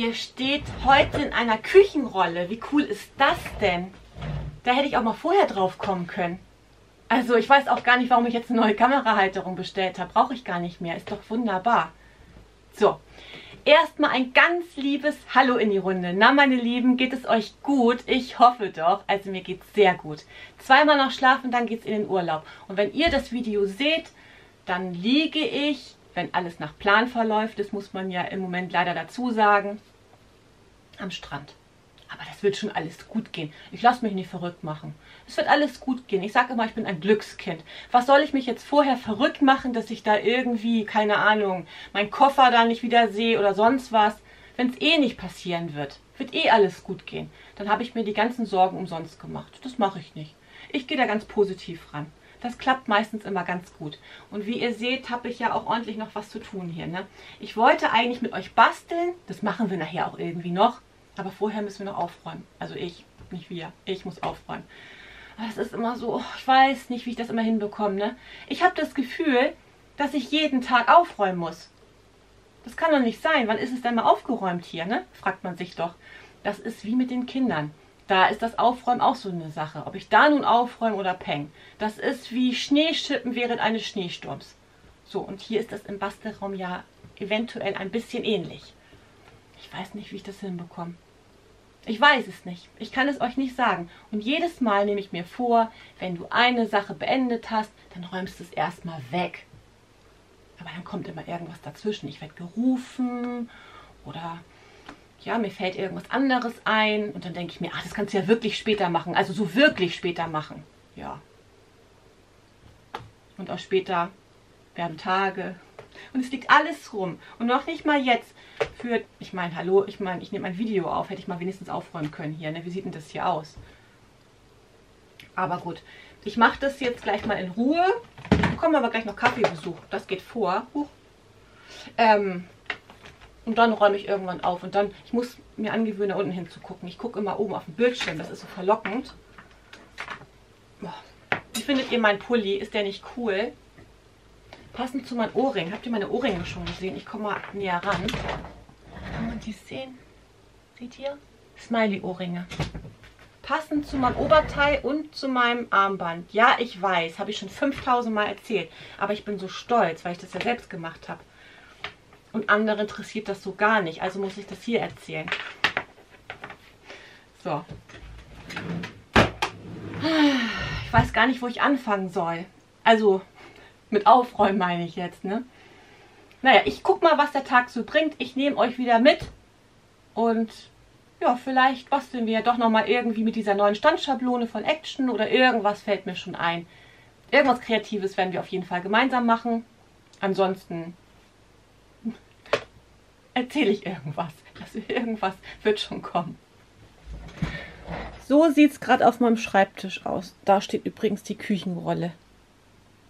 Hier steht heute in einer Küchenrolle. Wie cool ist das denn? Da hätte ich auch mal vorher drauf kommen können. Also ich weiß auch gar nicht, warum ich jetzt eine neue Kamerahalterung bestellt habe. Brauche ich gar nicht mehr. Ist doch wunderbar. So, erstmal ein ganz liebes Hallo in die Runde. Na meine Lieben, geht es euch gut? Ich hoffe doch. Also mir geht es sehr gut. Zweimal noch schlafen, dann geht es in den Urlaub. Und wenn ihr das Video seht, dann liege ich, wenn alles nach Plan verläuft, das muss man ja im Moment leider dazu sagen, am Strand. Aber das wird schon alles gut gehen. Ich lasse mich nicht verrückt machen. Es wird alles gut gehen. Ich sage immer, ich bin ein Glückskind. Was soll ich mich jetzt vorher verrückt machen, dass ich da irgendwie, keine Ahnung, meinen Koffer da nicht wieder sehe oder sonst was, wenn es eh nicht passieren wird. Wird eh alles gut gehen. Dann habe ich mir die ganzen Sorgen umsonst gemacht. Das mache ich nicht. Ich gehe da ganz positiv ran. Das klappt meistens immer ganz gut. Und wie ihr seht, habe ich ja auch ordentlich noch was zu tun hier, ne? Ich wollte eigentlich mit euch basteln. Das machen wir nachher auch irgendwie noch. Aber vorher müssen wir noch aufräumen. Also ich, nicht wir. Ich muss aufräumen. Aber das ist immer so, ich weiß nicht, wie ich das immer hinbekomme, ne? Ich habe das Gefühl, dass ich jeden Tag aufräumen muss. Das kann doch nicht sein. Wann ist es denn mal aufgeräumt hier, ne? Fragt man sich doch. Das ist wie mit den Kindern. Da ist das Aufräumen auch so eine Sache. Ob ich da nun aufräume oder peng. Das ist wie Schneeschippen während eines Schneesturms. So, und hier ist das im Bastelraum ja eventuell ein bisschen ähnlich. Ich weiß nicht, wie ich das hinbekomme. Ich weiß es nicht. Ich kann es euch nicht sagen. Und jedes Mal nehme ich mir vor, wenn du eine Sache beendet hast, dann räumst du es erstmal weg. Aber dann kommt immer irgendwas dazwischen. Ich werde gerufen oder... ja, mir fällt irgendwas anderes ein und dann denke ich mir, ach, das kannst du ja wirklich später machen. Also so wirklich später machen. Ja. Und auch später werden Tage. Und es liegt alles rum. Und noch nicht mal jetzt für, ich meine, hallo, ich meine, ich nehme ein Video auf. Hätte ich mal wenigstens aufräumen können hier, ne? Wie sieht denn das hier aus? Aber gut, ich mache das jetzt gleich mal in Ruhe. Ich bekomme aber gleich noch Kaffeebesuch. Das geht vor. Huch. Und dann räume ich irgendwann auf. Und dann, ich muss mir angewöhnen, da unten hinzugucken. Ich gucke immer oben auf den Bildschirm. Das ist so verlockend. Wie findet ihr meinen Pulli? Ist der nicht cool? Passend zu meinen Ohrringen. Habt ihr meine Ohrringe schon gesehen? Ich komme mal näher ran. Kann man die sehen? Seht ihr? Smiley-Ohrringe. Passend zu meinem Oberteil und zu meinem Armband. Ja, ich weiß. Habe ich schon 5000 Mal erzählt. Aber ich bin so stolz, weil ich das ja selbst gemacht habe. Und andere interessiert das so gar nicht. Also muss ich das hier erzählen. So. Ich weiß gar nicht, wo ich anfangen soll. Also mit Aufräumen meine ich jetzt, ne? Naja, ich guck mal, was der Tag so bringt. Ich nehme euch wieder mit. Und ja, vielleicht basteln wir ja doch nochmal irgendwie mit dieser neuen Standschablone von Action. Oder irgendwas fällt mir schon ein. Irgendwas Kreatives werden wir auf jeden Fall gemeinsam machen. Ansonsten... erzähle ich irgendwas. Also irgendwas wird schon kommen. So sieht es gerade auf meinem Schreibtisch aus. Da steht übrigens die Küchenrolle.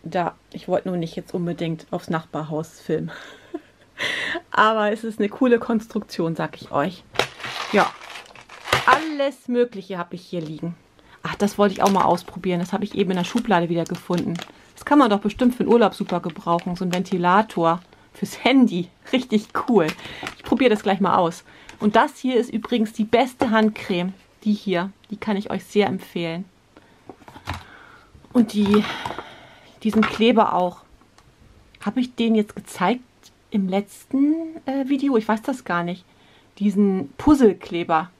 Da. Ich wollte nur nicht jetzt unbedingt aufs Nachbarhaus filmen. Aber es ist eine coole Konstruktion, sag ich euch. Ja. Alles Mögliche habe ich hier liegen. Ach, das wollte ich auch mal ausprobieren. Das habe ich eben in der Schublade wieder gefunden. Das kann man doch bestimmt für den Urlaub super gebrauchen. So ein Ventilator. Fürs Handy. Richtig cool. Ich probiere das gleich mal aus. Und das hier ist übrigens die beste Handcreme. Die hier. Die kann ich euch sehr empfehlen. Und diesen Kleber auch. Habe ich den jetzt gezeigt im letzten Video? Ich weiß das gar nicht. Diesen Puzzlekleber.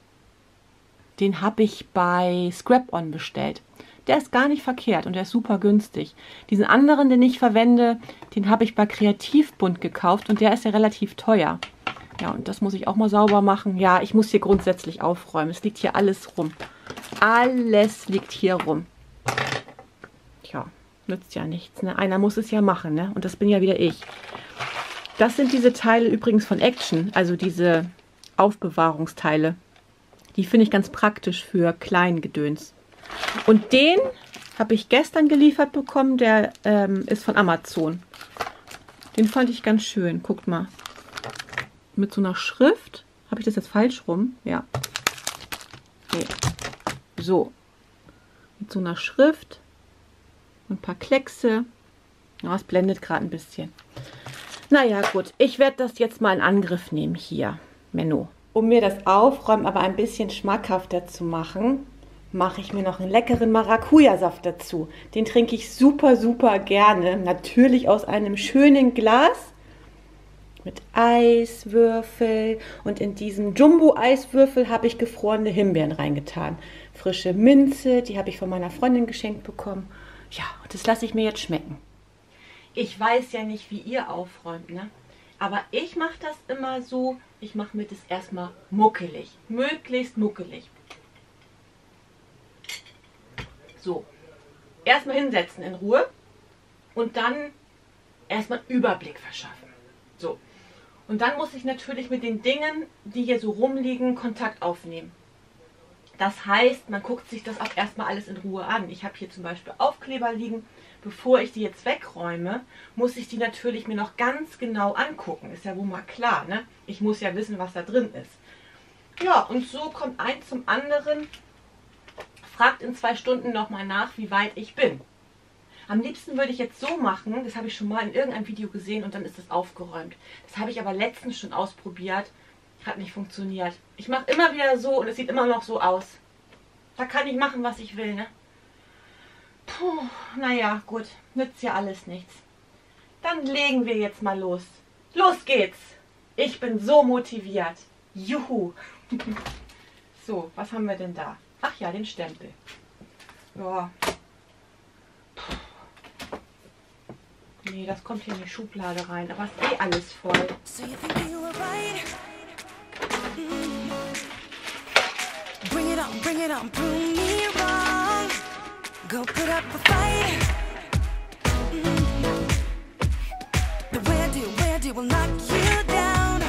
Den habe ich bei Scrap-on bestellt. Der ist gar nicht verkehrt und der ist super günstig. Diesen anderen, den ich verwende, den habe ich bei Kreativbund gekauft und der ist ja relativ teuer. Ja, und das muss ich auch mal sauber machen. Ja, ich muss hier grundsätzlich aufräumen. Es liegt hier alles rum. Alles liegt hier rum. Tja, nützt ja nichts, ne? Einer muss es ja machen, ne? Und das bin ja wieder ich. Das sind diese Teile übrigens von Action, also diese Aufbewahrungsteile. Die finde ich ganz praktisch für Kleingedöns. Und den habe ich gestern geliefert bekommen, der ist von Amazon. Den fand ich ganz schön, guckt mal. Mit so einer Schrift, habe ich das jetzt falsch rum? Ja. Okay. So, mit so einer Schrift, ein paar Kleckse. Ja, es blendet gerade ein bisschen. Naja gut, ich werde das jetzt mal in Angriff nehmen hier, Menno. Um mir das Aufräumen aber ein bisschen schmackhafter zu machen, mache ich mir noch einen leckeren Maracuja-Saft dazu. Den trinke ich super, super gerne. Natürlich aus einem schönen Glas mit Eiswürfel. Und in diesem Jumbo-Eiswürfel habe ich gefrorene Himbeeren reingetan. Frische Minze, die habe ich von meiner Freundin geschenkt bekommen. Ja, und das lasse ich mir jetzt schmecken. Ich weiß ja nicht, wie ihr aufräumt, ne? Aber ich mache das immer so, ich mache mir das erstmal muckelig. Möglichst muckelig. So, erstmal hinsetzen in Ruhe und dann erstmal Überblick verschaffen. So, und dann muss ich natürlich mit den Dingen, die hier so rumliegen, Kontakt aufnehmen. Das heißt, man guckt sich das auch erstmal alles in Ruhe an. Ich habe hier zum Beispiel Aufkleber liegen. Bevor ich die jetzt wegräume, muss ich die natürlich mir noch ganz genau angucken. Ist ja wohl mal klar, ne? Ich muss ja wissen, was da drin ist. Ja, und so kommt eins zum anderen. Fragt in 2 Stunden nochmal nach, wie weit ich bin. Am liebsten würde ich jetzt so machen, das habe ich schon mal in irgendeinem Video gesehen und dann ist das aufgeräumt. Das habe ich aber letztens schon ausprobiert. Hat nicht funktioniert. Ich mache immer wieder so und es sieht immer noch so aus. Da kann ich machen, was ich will, ne? Puh, naja, gut. Nützt ja alles nichts. Dann legen wir jetzt mal los. Los geht's! Ich bin so motiviert. Juhu! So, was haben wir denn da? Ach ja, den Stempel. Ja. Puh. Nee, das kommt hier in die Schublade rein. Aber ist eh alles voll. Bring it on, prove me wrong. Go put up a fight. The where do will knock you down.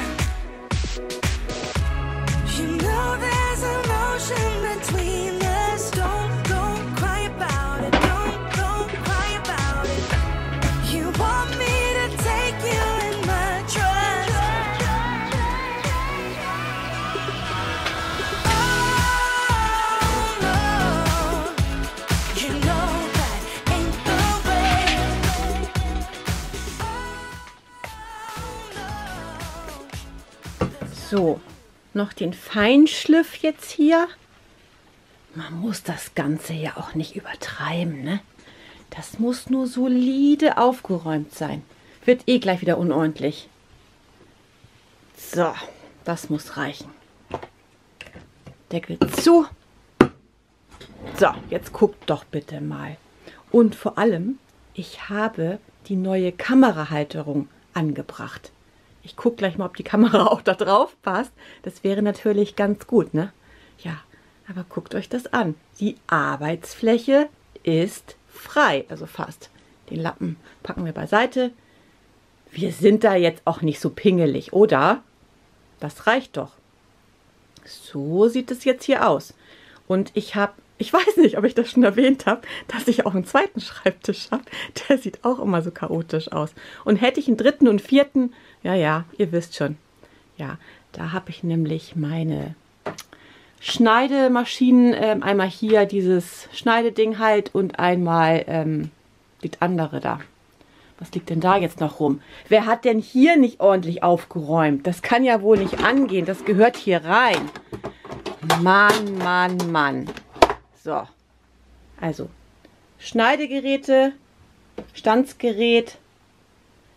You know there's an ocean between us. Don't cry about it. Don't cry about it. You want me to take you in my trust. So, noch den Feinschliff jetzt hier. Man muss das Ganze ja auch nicht übertreiben, ne? Das muss nur solide aufgeräumt sein. Wird eh gleich wieder unordentlich. So, das muss reichen. Deckel zu. So, jetzt guckt doch bitte mal. Und vor allem, ich habe die neue Kamerahalterung angebracht. Ich gucke gleich mal, ob die Kamera auch da drauf passt. Das wäre natürlich ganz gut, ne? Ja, aber guckt euch das an. Die Arbeitsfläche ist frei, also fast. Den Lappen packen wir beiseite. Wir sind da jetzt auch nicht so pingelig, oder? Das reicht doch. So sieht es jetzt hier aus. Und ich weiß nicht, ob ich das schon erwähnt habe, dass ich auch einen zweiten Schreibtisch habe. Der sieht auch immer so chaotisch aus. Und hätte ich einen dritten und vierten, ja, ihr wisst schon. Ja, da habe ich nämlich meine Schneidemaschinen. Einmal hier dieses Schneideding halt und einmal das andere da. Was liegt denn da jetzt noch rum? Wer hat denn hier nicht ordentlich aufgeräumt? Das kann ja wohl nicht angehen. Das gehört hier rein. Mann, Mann, Mann. So, also Schneidegeräte, Stanzgerät,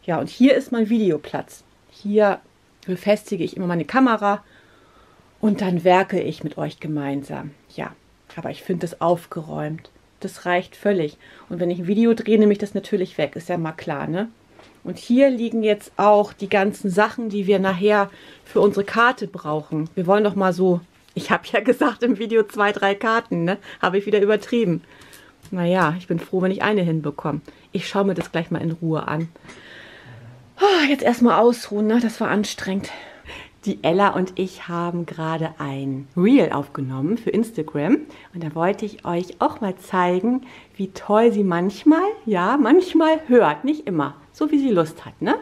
ja, und hier ist mein Videoplatz. Hier befestige ich immer meine Kamera und dann werke ich mit euch gemeinsam. Ja, aber ich finde das aufgeräumt. Das reicht völlig. Und wenn ich ein Video drehe, nehme ich das natürlich weg. Ist ja mal klar, ne? Und hier liegen jetzt auch die ganzen Sachen, die wir nachher für unsere Karte brauchen. Wir wollen doch mal so... Ich habe ja gesagt im Video 2, 3 Karten, ne? Habe ich wieder übertrieben. Naja, ich bin froh, wenn ich eine hinbekomme. Ich schaue mir das gleich mal in Ruhe an. Oh, jetzt erstmal ausruhen, ne? Das war anstrengend. Die Ella und ich haben gerade ein Reel aufgenommen für Instagram. Und da wollte ich euch auch mal zeigen, wie toll sie manchmal, ja, manchmal hört. Nicht immer, so wie sie Lust hat, ne?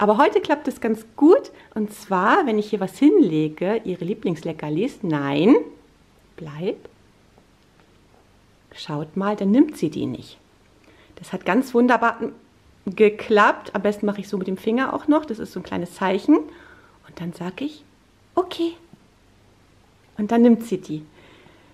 Aber heute klappt es ganz gut, und zwar, wenn ich hier was hinlege, ihre Lieblingsleckerlis, nein, bleib, schaut mal, dann nimmt sie die nicht. Das hat ganz wunderbar geklappt, am besten mache ich so mit dem Finger auch noch, das ist so ein kleines Zeichen, und dann sage ich, okay, und dann nimmt sie die.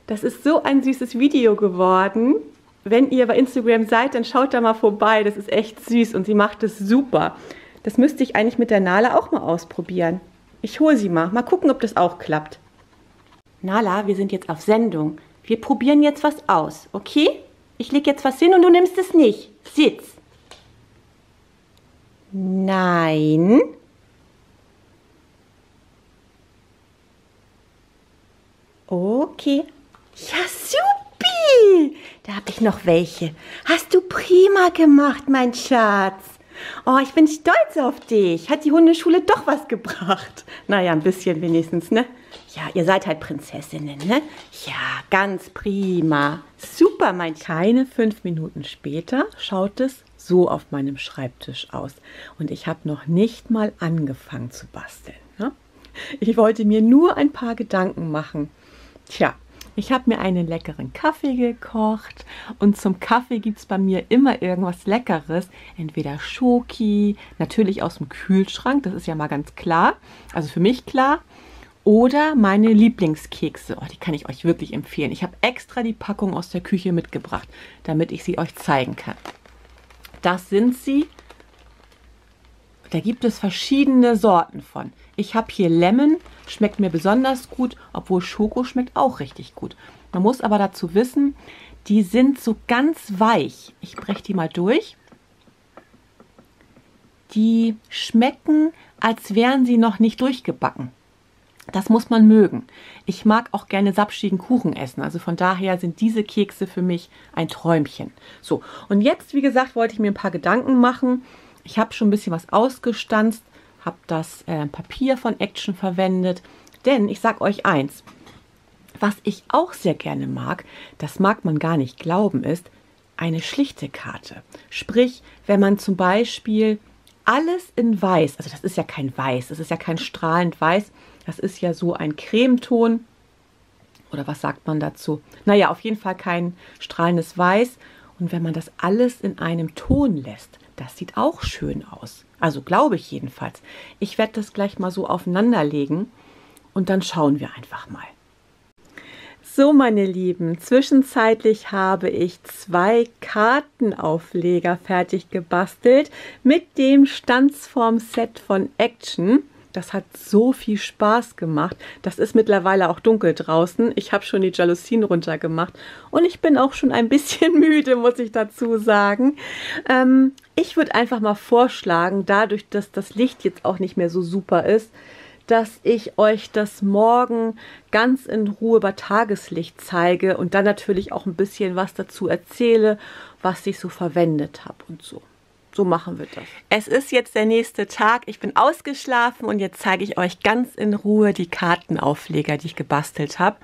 Das ist so ein süßes Video geworden. Wenn ihr bei Instagram seid, dann schaut da mal vorbei. Das ist echt süß und sie macht es super. Das müsste ich eigentlich mit der Nala auch mal ausprobieren. Ich hole sie mal. Mal gucken, ob das auch klappt. Nala, wir sind jetzt auf Sendung. Wir probieren jetzt was aus, okay? Ich lege jetzt was hin und du nimmst es nicht. Sitz. Nein. Okay. Ja, supi! Da habe ich noch welche. Hast du prima gemacht, mein Schatz. Oh, ich bin stolz auf dich. Hat die Hundeschule doch was gebracht. Naja, ein bisschen wenigstens, ne? Ja, ihr seid halt Prinzessinnen, ne? Ja, ganz prima. Super, mein Schatz. Keine 5 Minuten später schaut es so auf meinem Schreibtisch aus. Und ich habe noch nicht mal angefangen zu basteln, ne? Ich wollte mir nur ein paar Gedanken machen. Tja, ich habe mir einen leckeren Kaffee gekocht und zum Kaffee gibt es bei mir immer irgendwas Leckeres. Entweder Schoki, natürlich aus dem Kühlschrank, das ist ja mal ganz klar, also für mich klar. Oder meine Lieblingskekse, oh, die kann ich euch wirklich empfehlen. Ich habe extra die Packung aus der Küche mitgebracht, damit ich sie euch zeigen kann. Das sind sie. Da gibt es verschiedene Sorten von. Ich habe hier Lemon, schmeckt mir besonders gut, obwohl Schoko schmeckt auch richtig gut. Man muss aber dazu wissen, die sind so ganz weich. Ich breche die mal durch. Die schmecken, als wären sie noch nicht durchgebacken. Das muss man mögen. Ich mag auch gerne sapschigen Kuchen essen, also von daher sind diese Kekse für mich ein Träumchen. So, und jetzt, wie gesagt, wollte ich mir ein paar Gedanken machen. Ich habe schon ein bisschen was ausgestanzt, habe das Papier von Action verwendet, denn ich sage euch eins, was ich auch sehr gerne mag, das mag man gar nicht glauben, ist eine schlichte Karte. Sprich, wenn man zum Beispiel alles in Weiß, also das ist ja kein Weiß, das ist ja kein strahlend Weiß, das ist ja so ein Cremeton oder was sagt man dazu? Naja, auf jeden Fall kein strahlendes Weiß und wenn man das alles in einem Ton lässt, das sieht auch schön aus. Also glaube ich jedenfalls. Ich werde das gleich mal so aufeinander legen und dann schauen wir einfach mal. So, meine Lieben, zwischenzeitlich habe ich 2 Kartenaufleger fertig gebastelt mit dem Stanzform-Set von Action. Das hat so viel Spaß gemacht. Das ist mittlerweile auch dunkel draußen. Ich habe schon die Jalousien runtergemacht. Und ich bin auch schon ein bisschen müde, muss ich dazu sagen. Ich würde einfach mal vorschlagen, dadurch, dass das Licht jetzt auch nicht mehr so super ist, dass ich euch das morgen ganz in Ruhe bei Tageslicht zeige und dann natürlich auch ein bisschen was dazu erzähle, was ich so verwendet habe und so. So machen wir das. Es ist jetzt der nächste Tag. Ich bin ausgeschlafen und jetzt zeige ich euch ganz in Ruhe die Kartenaufleger, die ich gebastelt habe.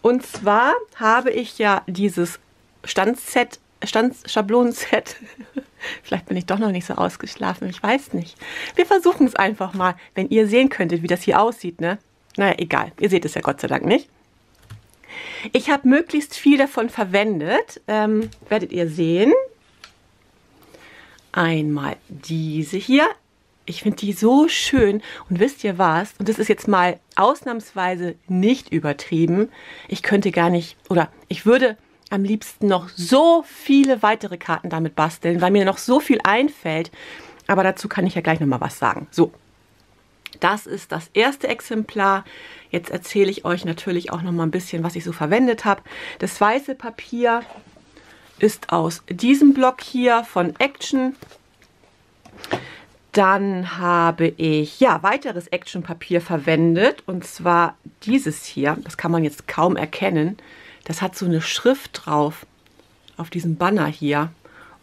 Und zwar habe ich ja dieses Standschablonenset. Vielleicht bin ich doch noch nicht so ausgeschlafen. Ich weiß nicht. Wir versuchen es einfach mal, wenn ihr sehen könntet, wie das hier aussieht, ne? Naja, egal. Ihr seht es ja Gott sei Dank nicht. Ich habe möglichst viel davon verwendet. Werdet ihr sehen. Einmal diese hier. Ich finde die so schön. Und wisst ihr was? Und das ist jetzt mal ausnahmsweise nicht übertrieben. Ich könnte gar nicht, oder ich würde am liebsten noch so viele weitere Karten damit basteln, weil mir noch so viel einfällt. Aber dazu kann ich ja gleich nochmal was sagen. So, das ist das erste Exemplar. Jetzt erzähle ich euch natürlich auch nochmal ein bisschen, was ich so verwendet habe. Das weiße Papier ist aus diesem Block hier von Action. Dann habe ich ja weiteres Action-Papier verwendet und zwar dieses hier. Das kann man jetzt kaum erkennen. Das hat so eine Schrift drauf auf diesem Banner hier.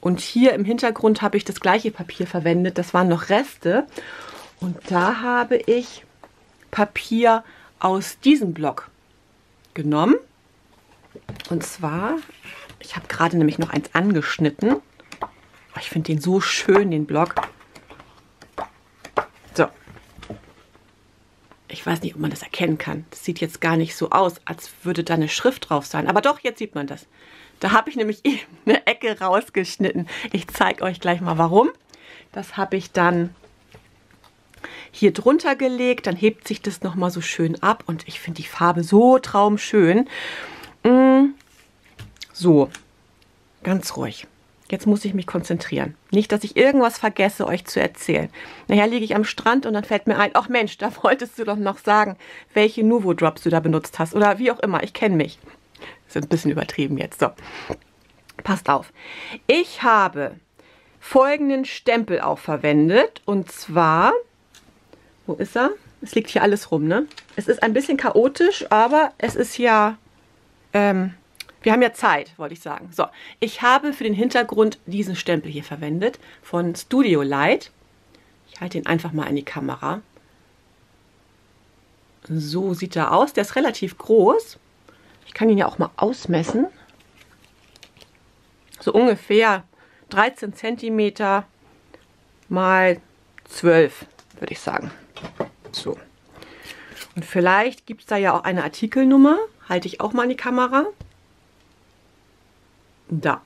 Und hier im Hintergrund habe ich das gleiche Papier verwendet. Das waren noch Reste. Und da habe ich Papier aus diesem Block genommen. Und zwar... Ich habe gerade nämlich noch eins angeschnitten. Oh, ich finde den so schön, den Block. So. Ich weiß nicht, ob man das erkennen kann. Das sieht jetzt gar nicht so aus, als würde da eine Schrift drauf sein. Aber doch, jetzt sieht man das. Da habe ich nämlich eben eine Ecke rausgeschnitten. Ich zeige euch gleich mal, warum. Das habe ich dann hier drunter gelegt, dann hebt sich das nochmal so schön ab und ich finde die Farbe so traumschön. So, ganz ruhig. Jetzt muss ich mich konzentrieren. Nicht, dass ich irgendwas vergesse, euch zu erzählen. Nachher liege ich am Strand und dann fällt mir ein, ach Mensch, da wolltest du doch noch sagen, welche Nuvo Drops du da benutzt hast oder wie auch immer. Ich kenne mich. Ist ein bisschen übertrieben jetzt. So, passt auf. Ich habe folgenden Stempel auch verwendet und zwar, wo ist er? Es liegt hier alles rum, ne? Es ist ein bisschen chaotisch, aber es ist ja, wir haben ja Zeit, wollte ich sagen. So, ich habe für den Hintergrund diesen Stempel hier verwendet von Studio Light. Ich halte ihn einfach mal in die Kamera. So sieht er aus. Der ist relativ groß. Ich kann ihn ja auch mal ausmessen. So ungefähr 13 cm mal 12, würde ich sagen. So. Und vielleicht gibt es da ja auch eine Artikelnummer. Halte ich auch mal in die Kamera. Da.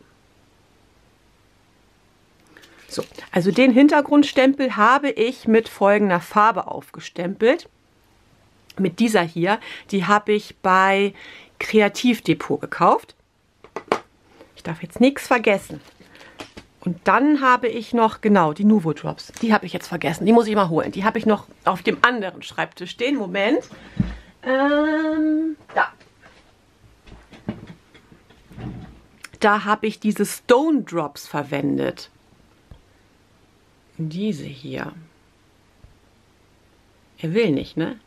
So, also den Hintergrundstempel habe ich mit folgender Farbe aufgestempelt. Mit dieser hier, die habe ich bei Kreativdepot gekauft. Ich darf jetzt nichts vergessen. Und dann habe ich noch, genau, die Nuvo Drops. Die habe ich jetzt vergessen, die muss ich mal holen. Die habe ich noch auf dem anderen Schreibtisch stehen. Moment. Da. Da habe ich diese Stone Drops verwendet. Diese hier. Er will nicht, ne?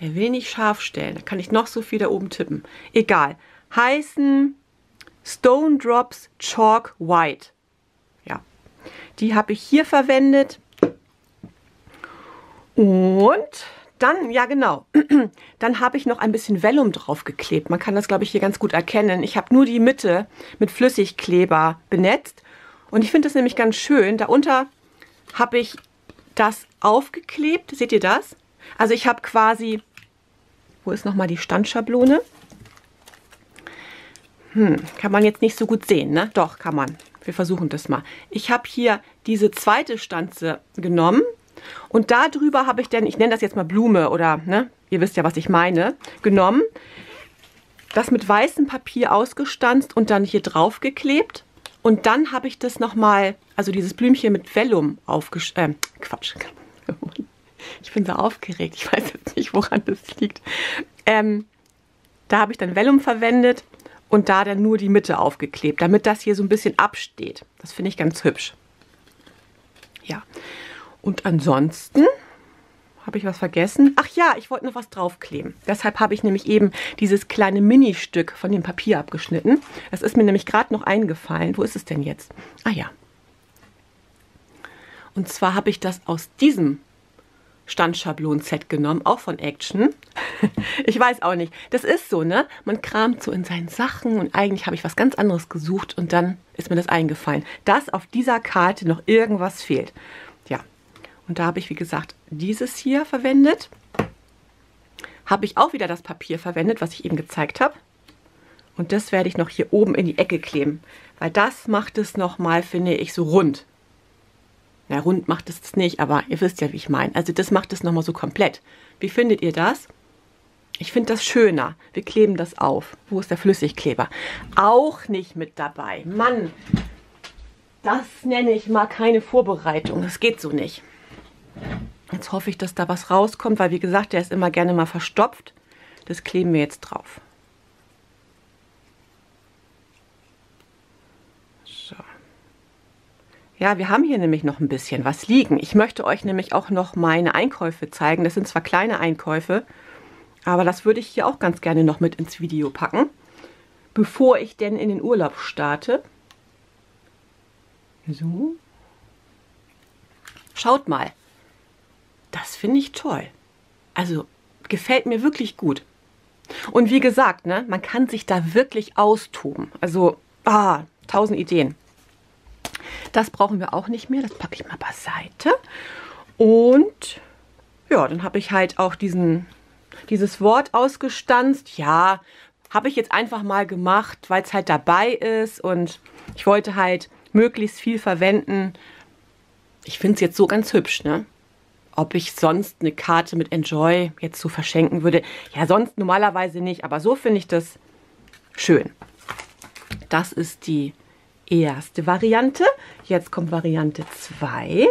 Er will nicht scharf stellen. Da kann ich noch so viel da oben tippen. Egal. Heißen Stone Drops Chalk White. Ja. Die habe ich hier verwendet. Und dann, ja genau, dann habe ich noch ein bisschen Vellum draufgeklebt. Man kann das, glaube ich, hier ganz gut erkennen. Ich habe nur die Mitte mit Flüssigkleber benetzt. Und ich finde das nämlich ganz schön. Darunter habe ich das aufgeklebt. Seht ihr das? Also ich habe quasi, wo ist nochmal die Standschablone? Kann man jetzt nicht so gut sehen, ne? Doch, kann man. Wir versuchen das mal. Ich habe hier diese zweite Stanze genommen. Und darüber habe ich dann, ich nenne das jetzt mal Blume oder, ne, ihr wisst ja, was ich meine, genommen, das mit weißem Papier ausgestanzt und dann hier drauf geklebt. Und dann habe ich das nochmal, also dieses Blümchen mit Vellum Quatsch. Ich bin so aufgeregt, ich weiß jetzt nicht, woran das liegt. Da habe ich dann Vellum verwendet und da dann nur die Mitte aufgeklebt, damit das hier so ein bisschen absteht. Das finde ich ganz hübsch. Ja. Und ansonsten habe ich was vergessen. Ach ja, ich wollte noch was draufkleben. Deshalb habe ich nämlich eben dieses kleine Mini-Stück von dem Papier abgeschnitten. Das ist mir nämlich gerade noch eingefallen. Wo ist es denn jetzt? Ah ja. Und zwar habe ich das aus diesem Standschablon-Set genommen, auch von Action. Ich weiß auch nicht. Das ist so, ne? Man kramt so in seinen Sachen und eigentlich habe ich was ganz anderes gesucht und dann ist mir das eingefallen, dass auf dieser Karte noch irgendwas fehlt. Und da habe ich, wie gesagt, dieses hier verwendet. Habe ich auch wieder das Papier verwendet, was ich eben gezeigt habe. Und das werde ich noch hier oben in die Ecke kleben. Weil das macht es nochmal, finde ich, so rund. Na, rund macht es nicht, aber ihr wisst ja, wie ich meine. Also das macht es nochmal so komplett. Wie findet ihr das? Ich finde das schöner. Wir kleben das auf. Wo ist der Flüssigkleber? Auch nicht mit dabei. Mann, das nenne ich mal keine Vorbereitung. Das geht so nicht. Jetzt hoffe ich, dass da was rauskommt, weil wie gesagt, der ist immer gerne mal verstopft. Das kleben wir jetzt drauf. So. Ja, wir haben hier nämlich noch ein bisschen was liegen. Ich möchte euch nämlich auch noch meine Einkäufe zeigen. Das sind zwar kleine Einkäufe, aber das würde ich hier auch ganz gerne noch mit ins Video packen, bevor ich denn in den Urlaub starte. So. Schaut mal. Das finde ich toll. Also, gefällt mir wirklich gut. Und wie gesagt, ne, man kann sich da wirklich austoben. Also, 1000 Ideen. Das brauchen wir auch nicht mehr. Das packe ich mal beiseite. Und ja, dann habe ich halt auch dieses Wort ausgestanzt. Ja, habe ich jetzt einfach mal gemacht, weil es halt dabei ist. Und ich wollte halt möglichst viel verwenden. Ich finde es jetzt so ganz hübsch, ne? ob ich sonst eine Karte mit Enjoy jetzt so verschenken würde. Ja, sonst normalerweise nicht, aber so finde ich das schön. Das ist die erste Variante. Jetzt kommt Variante 2.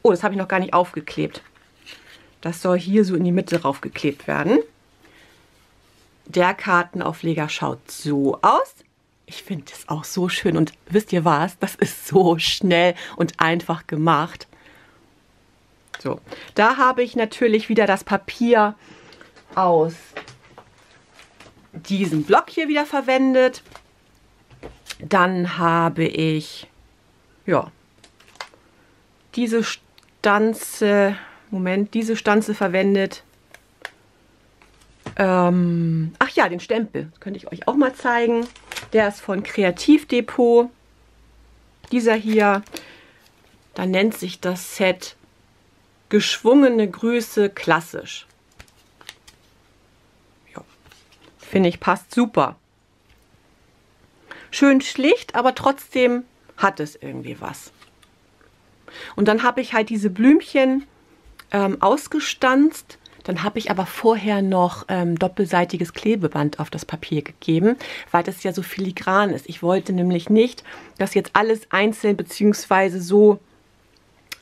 Oh, das habe ich noch gar nicht aufgeklebt. Das soll hier so in die Mitte raufgeklebt werden. Der Kartenaufleger schaut so aus. Ich finde es auch so schön und wisst ihr was? Das ist so schnell und einfach gemacht. So, da habe ich natürlich wieder das Papier aus diesem Block hier wieder verwendet. Dann habe ich, ja, diese Stanze verwendet. Ach ja, den Stempel. Das könnte ich euch auch mal zeigen. Der ist von Kreativdepot. Dieser hier, da nennt sich das Set Geschwungene Grüße klassisch. Ja, finde ich, passt super. Schön schlicht, aber trotzdem hat es irgendwie was. Und dann habe ich halt diese Blümchen ausgestanzt. Dann habe ich aber vorher noch doppelseitiges Klebeband auf das Papier gegeben, weil das ja so filigran ist. Ich wollte nämlich nicht, dass jetzt alles einzeln bzw. so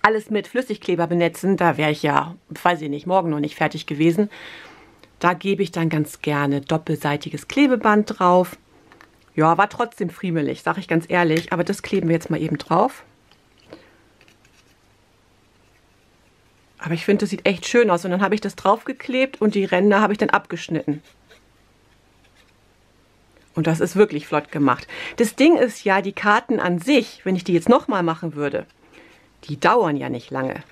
alles mit Flüssigkleber benetzen. Da wäre ich ja, weiß ich nicht, morgen noch nicht fertig gewesen. Da gebe ich dann ganz gerne doppelseitiges Klebeband drauf. Ja, war trotzdem friemelig, sage ich ganz ehrlich. Aber das kleben wir jetzt mal eben drauf. Aber ich finde, das sieht echt schön aus. Und dann habe ich das draufgeklebt und die Ränder habe ich dann abgeschnitten. Und das ist wirklich flott gemacht. Das Ding ist ja, die Karten an sich, wenn ich die jetzt nochmal machen würde, die dauern ja nicht lange.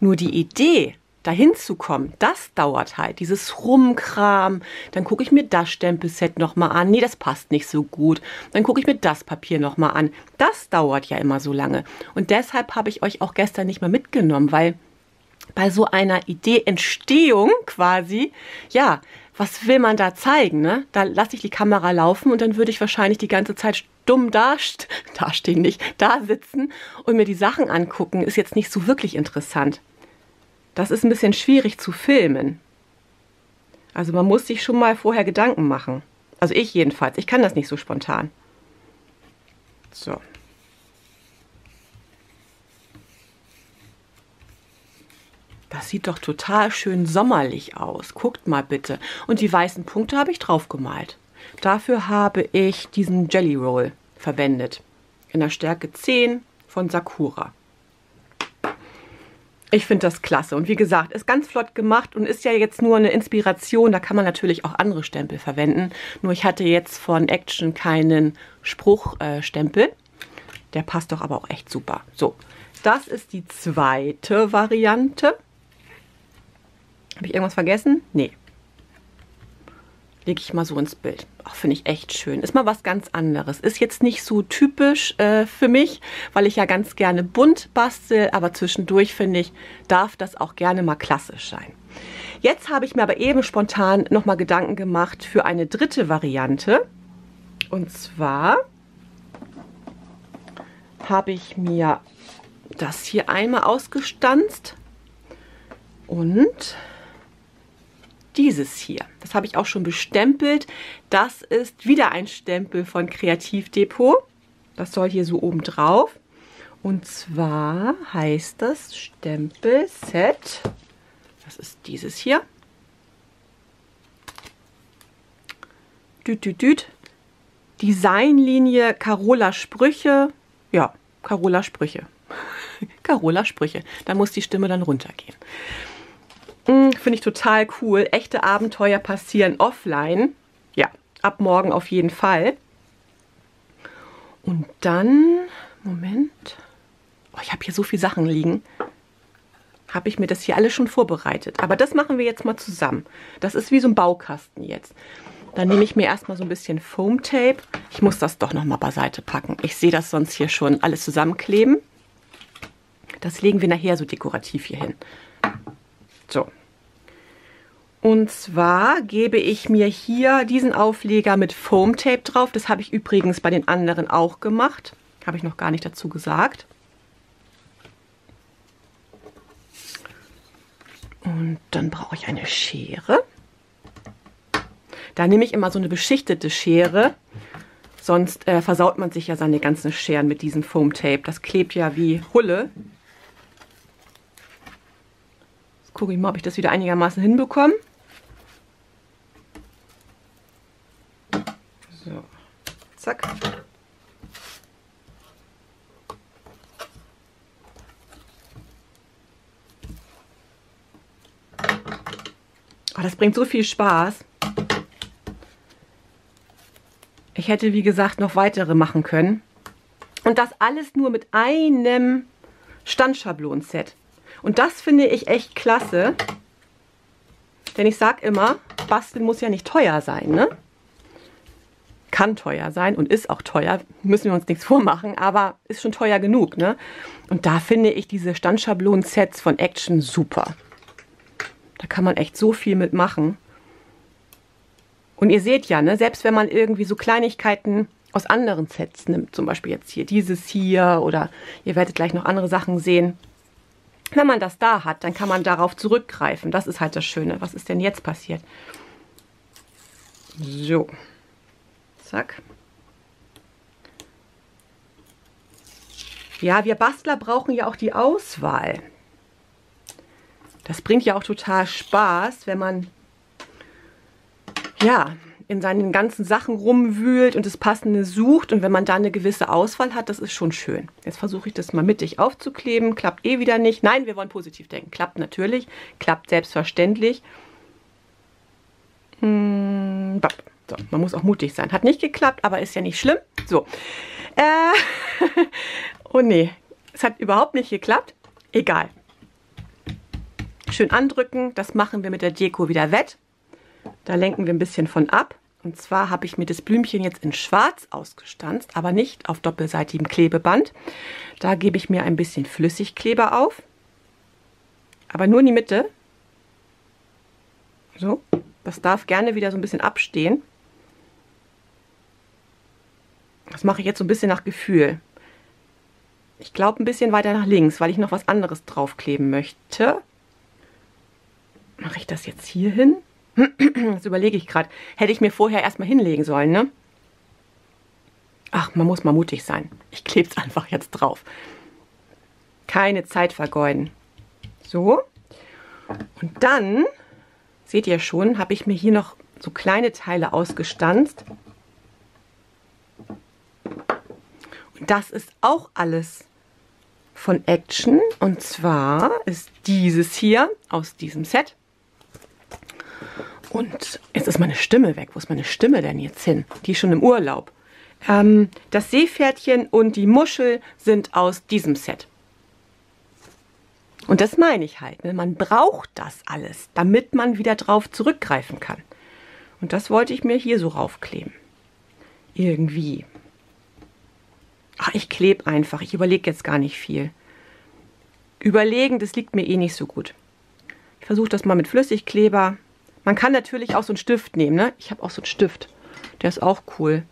Nur die Idee, dahin zu kommen, das dauert halt. Dieses Rumkram, dann gucke ich mir das Stempelset nochmal an. Nee, das passt nicht so gut. Dann gucke ich mir das Papier nochmal an. Das dauert ja immer so lange. Und deshalb habe ich euch auch gestern nicht mehr mitgenommen, weil bei so einer Ideenentstehung quasi, ja, was will man da zeigen, ne? Da lasse ich die Kamera laufen und dann würde ich wahrscheinlich die ganze Zeit dumm dastehen, nicht, da sitzen und mir die Sachen angucken. Ist jetzt nicht so wirklich interessant. Das ist ein bisschen schwierig zu filmen. Also man muss sich schon mal vorher Gedanken machen. Also ich jedenfalls, ich kann das nicht so spontan. So. Das sieht doch total schön sommerlich aus. Guckt mal bitte. Und die weißen Punkte habe ich drauf gemalt. Dafür habe ich diesen Jelly Roll verwendet. In der Stärke 10 von Sakura. Ich finde das klasse. Und wie gesagt, ist ganz flott gemacht und ist ja jetzt nur eine Inspiration. Da kann man natürlich auch andere Stempel verwenden. Nur ich hatte jetzt von Action keinen Spruchstempel. Der passt doch aber auch echt super. So, das ist die zweite Variante. Habe ich irgendwas vergessen? Nee. Lege ich mal so ins Bild. Auch finde ich echt schön. Ist mal was ganz anderes. Ist jetzt nicht so typisch für mich, weil ich ja ganz gerne bunt bastel. Aber zwischendurch, finde ich, darf das auch gerne mal klassisch sein. Jetzt habe ich mir aber eben spontan nochmal Gedanken gemacht für eine dritte Variante. Und zwar habe ich mir das hier einmal ausgestanzt. Und dieses hier, das habe ich auch schon bestempelt. Das ist wieder ein Stempel von Kreativdepot. Das soll hier so oben drauf. Und zwar heißt das Stempelset. Das ist dieses hier. Designlinie Carola Sprüche. Ja, Carola Sprüche. Carola Sprüche. Da muss die Stimme dann runtergehen. Finde ich total cool. Echte Abenteuer passieren offline. Ja, ab morgen auf jeden Fall. Und dann, Moment. Oh, ich habe hier so viele Sachen liegen. Habe ich mir das hier alles schon vorbereitet. Aber das machen wir jetzt mal zusammen. Das ist wie so ein Baukasten jetzt. Dann nehme ich mir erstmal so ein bisschen Foam Tape. Ich muss das doch nochmal beiseite packen. Ich sehe das sonst hier schon alles zusammenkleben. Das legen wir nachher so dekorativ hier hin. So. Und zwar gebe ich mir hier diesen Aufleger mit Foam Tape drauf. Das habe ich übrigens bei den anderen auch gemacht. Habe ich noch gar nicht dazu gesagt. Und dann brauche ich eine Schere. Da nehme ich immer so eine beschichtete Schere. Sonst versaut man sich ja seine ganzen Scheren mit diesem Foam-Tape. Das klebt ja wie Hulle. Jetzt gucke ich mal, ob ich das wieder einigermaßen hinbekomme. So, zack. Oh, das bringt so viel Spaß. Ich hätte, wie gesagt, noch weitere machen können. Und das alles nur mit einem Standschablonenset. Und das finde ich echt klasse. Denn ich sage immer, basteln muss ja nicht teuer sein, ne? Kann teuer sein und ist auch teuer. Müssen wir uns nichts vormachen, aber ist schon teuer genug, ne? Und da finde ich diese Standschablonensets von Action super. Da kann man echt so viel mitmachen. Und ihr seht ja, ne, selbst wenn man irgendwie so Kleinigkeiten aus anderen Sets nimmt, zum Beispiel jetzt hier dieses hier oder ihr werdet gleich noch andere Sachen sehen. Wenn man das da hat, dann kann man darauf zurückgreifen. Das ist halt das Schöne. Was ist denn jetzt passiert? So, zack. Ja, wir Bastler brauchen ja auch die Auswahl. Das bringt ja auch total Spaß, wenn man ja in seinen ganzen Sachen rumwühlt und das Passende sucht. Und wenn man da eine gewisse Auswahl hat, das ist schon schön. Jetzt versuche ich das mal mittig aufzukleben. Klappt eh wieder nicht. Nein, wir wollen positiv denken. Klappt natürlich. Klappt selbstverständlich. So, man muss auch mutig sein. Hat nicht geklappt, aber ist ja nicht schlimm. So. Oh nee, es hat überhaupt nicht geklappt. Egal. Schön andrücken. Das machen wir mit der Deko wieder wett. Da lenken wir ein bisschen von ab. Und zwar habe ich mir das Blümchen jetzt in schwarz ausgestanzt, aber nicht auf doppelseitigem Klebeband. Da gebe ich mir ein bisschen Flüssigkleber auf. Aber nur in die Mitte. So, das darf gerne wieder so ein bisschen abstehen. Das mache ich jetzt so ein bisschen nach Gefühl. Ich glaube ein bisschen weiter nach links, weil ich noch was anderes draufkleben möchte. Mache ich das jetzt hier hin? Das überlege ich gerade. Hätte ich mir vorher erstmal hinlegen sollen, ne? Ach, man muss mal mutig sein. Ich klebe es einfach jetzt drauf. Keine Zeit vergeuden. So. Und dann, seht ihr schon, habe ich mir hier noch so kleine Teile ausgestanzt. Und das ist auch alles von Action. Und zwar ist dieses hier aus diesem Set. Und jetzt ist meine Stimme weg. Wo ist meine Stimme denn jetzt hin? Die ist schon im Urlaub. Das Seepferdchen und die Muschel sind aus diesem Set. Und das meine ich halt. Ne? Man braucht das alles, damit man wieder drauf zurückgreifen kann. Und das wollte ich mir hier so raufkleben. Irgendwie. Ach, ich klebe einfach. Ich überlege jetzt gar nicht viel. Überlegen, das liegt mir eh nicht so gut. Ich versuche das mal mit Flüssigkleber. Man kann natürlich auch so einen Stift nehmen, ne? Ich habe auch so einen Stift. Der ist auch cool.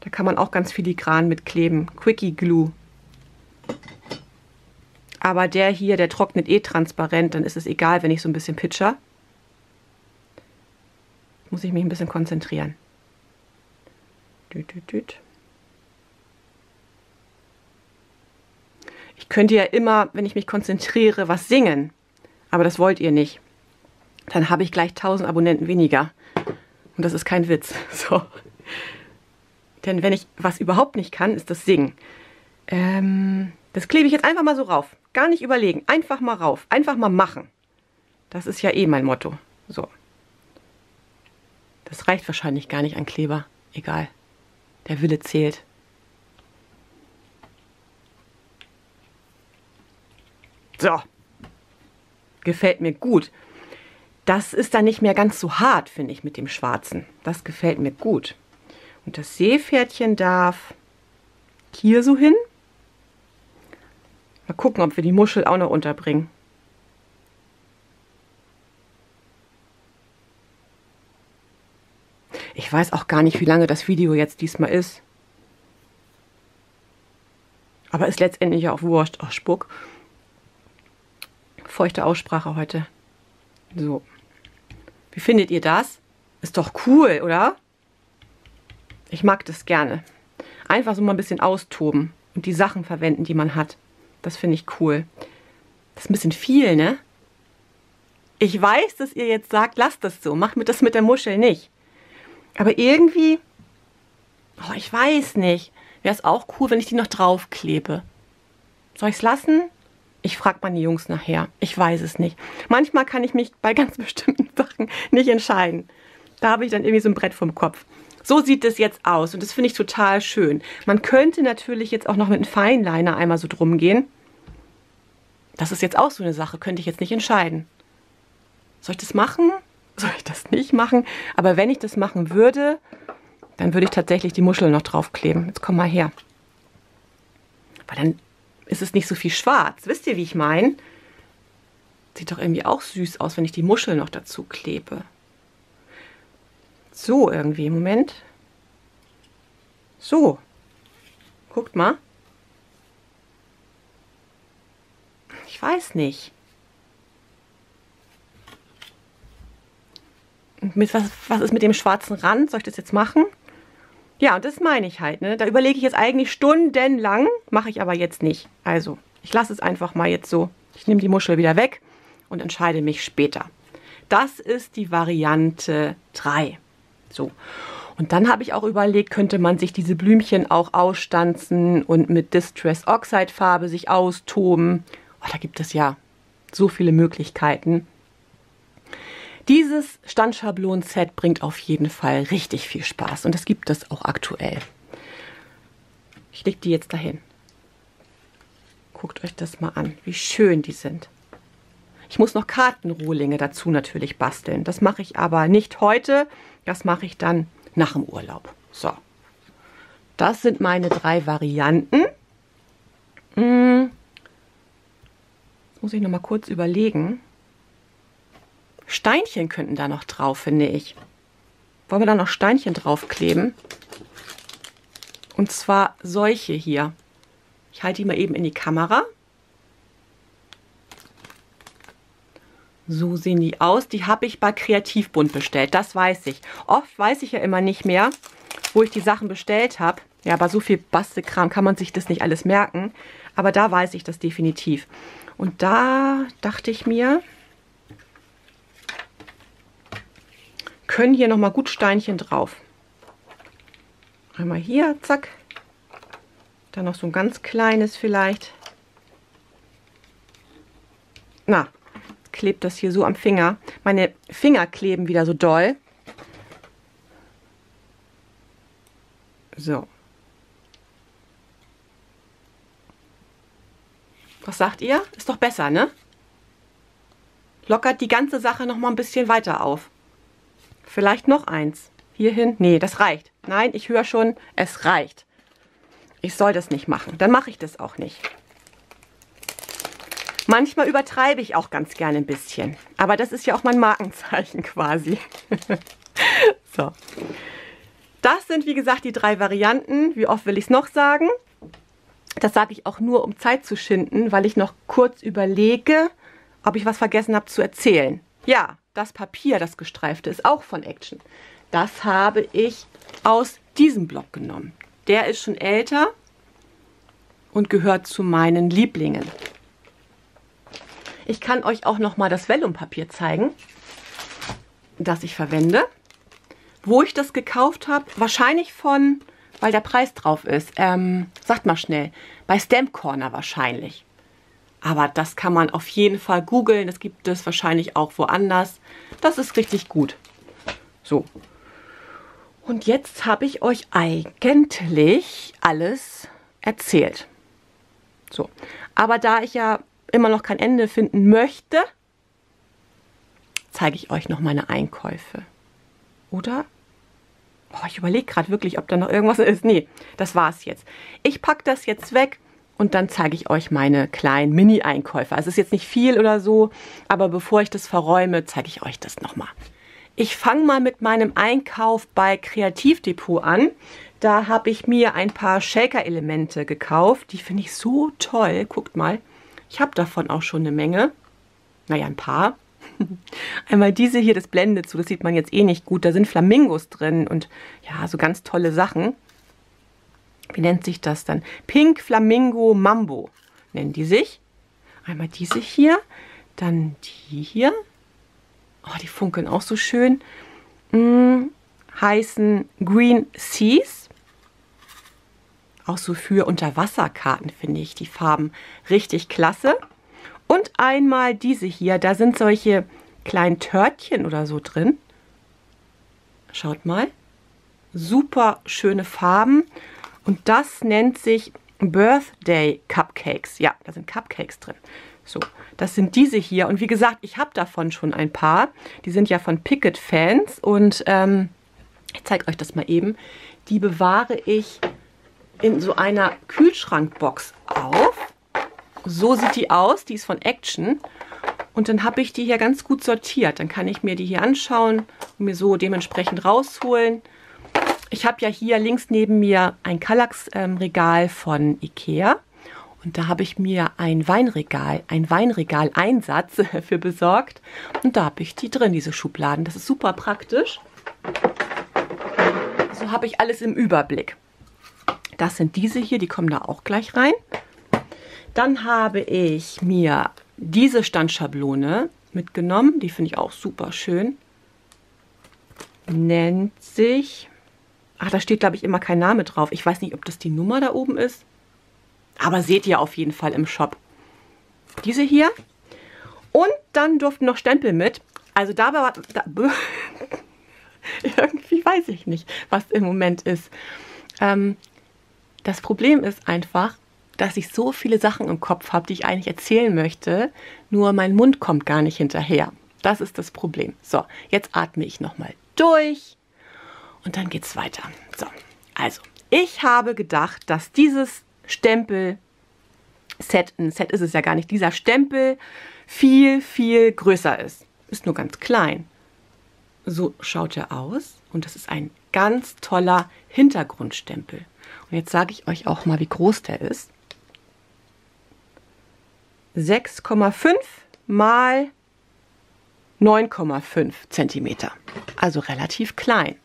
Da kann man auch ganz filigran mitkleben. Quickie Glue. Aber der hier, der trocknet eh transparent. Dann ist es egal, wenn ich so ein bisschen pitcher. Muss ich mich ein bisschen konzentrieren. Ich könnte ja immer, wenn ich mich konzentriere, was singen. Aber das wollt ihr nicht. Dann habe ich gleich 1000 Abonnenten weniger. Und das ist kein Witz. So. Denn wenn ich was überhaupt nicht kann, ist das Singen. Das klebe ich jetzt einfach mal so rauf. Gar nicht überlegen. Einfach mal rauf. Einfach mal machen. Das ist ja eh mein Motto. So. Das reicht wahrscheinlich gar nicht an Kleber. Egal. Der Wille zählt. So. Gefällt mir gut. Das ist dann nicht mehr ganz so hart, finde ich, mit dem Schwarzen. Das gefällt mir gut. Und das Seepferdchen darf hier so hin. Mal gucken, ob wir die Muschel auch noch unterbringen. Ich weiß auch gar nicht, wie lange das Video jetzt diesmal ist. Aber ist letztendlich auch wurscht. Ach, Spuck. Feuchte Aussprache heute. So. Wie findet ihr das? Ist doch cool, oder? Ich mag das gerne. Einfach so mal ein bisschen austoben und die Sachen verwenden, die man hat. Das finde ich cool. Das ist ein bisschen viel, ne? Ich weiß, dass ihr jetzt sagt, lasst das so. Macht mir das mit der Muschel nicht. Aber irgendwie, oh, ich weiß nicht. Wäre es auch cool, wenn ich die noch draufklebe. Soll ich es lassen? Ich frage mal die Jungs nachher. Ich weiß es nicht. Manchmal kann ich mich bei ganz bestimmten Sachen nicht entscheiden. Da habe ich dann irgendwie so ein Brett vom Kopf. So sieht das jetzt aus und das finde ich total schön. Man könnte natürlich jetzt auch noch mit einem Feinliner einmal so drum gehen. Das ist jetzt auch so eine Sache, könnte ich jetzt nicht entscheiden. Soll ich das machen? Soll ich das nicht machen? Aber wenn ich das machen würde, dann würde ich tatsächlich die Muschel noch draufkleben. Jetzt komm mal her. Weil dann ist es nicht so viel schwarz. Wisst ihr, wie ich meine? Sieht doch irgendwie auch süß aus, wenn ich die Muschel noch dazu klebe. So irgendwie, Moment. So. Guckt mal. Ich weiß nicht. Und mit was ist mit dem schwarzen Rand? Soll ich das jetzt machen? Ja, und das meine ich halt, ne? Da überlege ich jetzt eigentlich stundenlang, mache ich aber jetzt nicht. Also, ich lasse es einfach mal jetzt so. Ich nehme die Muschel wieder weg und entscheide mich später. Das ist die Variante 3. So. Und dann habe ich auch überlegt, könnte man sich diese Blümchen auch ausstanzen und mit Distress Oxide Farbe sich austoben. Oh, da gibt es ja so viele Möglichkeiten. Dieses Standschablon-Set bringt auf jeden Fall richtig viel Spaß und es gibt es auch aktuell. Ich lege die jetzt dahin. Guckt euch das mal an, wie schön die sind. Ich muss noch Kartenrohlinge dazu natürlich basteln. Das mache ich aber nicht heute. Das mache ich dann nach dem Urlaub. So, das sind meine 3 Varianten. Jetzt muss ich noch mal kurz überlegen. Steinchen könnten da noch drauf, finde ich. Wollen wir da noch Steinchen draufkleben? Und zwar solche hier. Ich halte die mal eben in die Kamera. So sehen die aus. Die habe ich bei Kreativbund bestellt, das weiß ich. Oft weiß ich ja immer nicht mehr, wo ich die Sachen bestellt habe. Ja, bei so viel Bastelkram kann man sich das nicht alles merken. Aber da weiß ich das definitiv. Und da dachte ich mir, können hier nochmal gut Steinchen drauf. Einmal hier, zack. Dann noch so ein ganz kleines vielleicht. Na, klebt das hier so am Finger. Meine Finger kleben wieder so doll. So. Was sagt ihr? Ist doch besser, ne? Lockert die ganze Sache noch mal ein bisschen weiter auf. Vielleicht noch eins. Hierhin? Nee, das reicht. Nein, ich höre schon, es reicht. Ich soll das nicht machen. Dann mache ich das auch nicht. Manchmal übertreibe ich auch ganz gerne ein bisschen. Aber das ist ja auch mein Markenzeichen quasi. So. Das sind, wie gesagt, die 3 Varianten. Wie oft will ich es noch sagen? Das sage ich auch nur, um Zeit zu schinden, weil ich noch kurz überlege, ob ich was vergessen habe zu erzählen. Ja, das Papier, das gestreifte, ist auch von Action. Das habe ich aus diesem Block genommen. Der ist schon älter und gehört zu meinen Lieblingen. Ich kann euch auch noch mal das Vellumpapier zeigen, das ich verwende. Wo ich das gekauft habe, wahrscheinlich von, weil der Preis drauf ist, sagt mal schnell, bei Stamp Corner wahrscheinlich. Aber das kann man auf jeden Fall googeln, das gibt es wahrscheinlich auch woanders. Das ist richtig gut. So. Und jetzt habe ich euch eigentlich alles erzählt. So. Aber da ich ja immer noch kein Ende finden möchte, zeige ich euch noch meine Einkäufe. Oder? Oh, ich überlege gerade wirklich, ob da noch irgendwas ist. Nee, das war's jetzt. Ich packe das jetzt weg und dann zeige ich euch meine kleinen Mini-Einkäufe. Also es ist jetzt nicht viel oder so, aber bevor ich das verräume, zeige ich euch das nochmal. Ich fange mal mit meinem Einkauf bei Kreativdepot an. Da habe ich mir ein paar Shaker-Elemente gekauft. Die finde ich so toll. Guckt mal. Ich habe davon auch schon eine Menge. Naja, ein paar. Einmal diese hier, das blendet so, das sieht man jetzt eh nicht gut. Da sind Flamingos drin und ja, so ganz tolle Sachen. Wie nennt sich das dann? Pink Flamingo Mambo nennen die sich. Einmal diese hier, dann die hier. Oh, die funkeln auch so schön. Heißen Green Seas. Auch so für Unterwasserkarten finde ich die Farben richtig klasse. Und einmal diese hier, da sind solche kleinen Törtchen oder so drin. Schaut mal. Super schöne Farben. Und das nennt sich Birthday Cupcakes. Ja, da sind Cupcakes drin. So, das sind diese hier. Und wie gesagt, ich habe davon schon ein paar. Die sind ja von Picket Fans. Und ich zeige euch das mal eben. Die bewahre ich in so einer Kühlschrankbox auf. So sieht die aus. Die ist von Action. Und dann habe ich die hier ganz gut sortiert. Dann kann ich mir die hier anschauen und mir so dementsprechend rausholen. Ich habe ja hier links neben mir ein Kallax-Regal von Ikea. Und da habe ich mir ein Weinregal-Einsatz für besorgt. Und da habe ich die drin, diese Schubladen. Das ist super praktisch. So habe ich alles im Überblick. Das sind diese hier, die kommen da auch gleich rein. Dann habe ich mir diese Standschablone mitgenommen. Die finde ich auch super schön. Nennt sich... Ach, da steht, glaube ich, immer kein Name drauf. Ich weiß nicht, ob das die Nummer da oben ist. Aber seht ihr auf jeden Fall im Shop. Diese hier. Und dann durften noch Stempel mit. Also da war... Irgendwie weiß ich nicht, was im Moment ist. Das Problem ist einfach, dass ich so viele Sachen im Kopf habe, die ich eigentlich erzählen möchte. Nur mein Mund kommt gar nicht hinterher. Das ist das Problem. So, jetzt atme ich nochmal durch. Und dann geht's weiter. So, also, ich habe gedacht, dass dieses Stempel-Set, ein Set ist es ja gar nicht, dieser Stempel viel, viel größer ist. Ist nur ganz klein. So schaut er aus. Und das ist ein ganz toller Hintergrundstempel. Und jetzt sage ich euch auch mal, wie groß der ist. 6,5 mal 9,5 cm. Also relativ klein.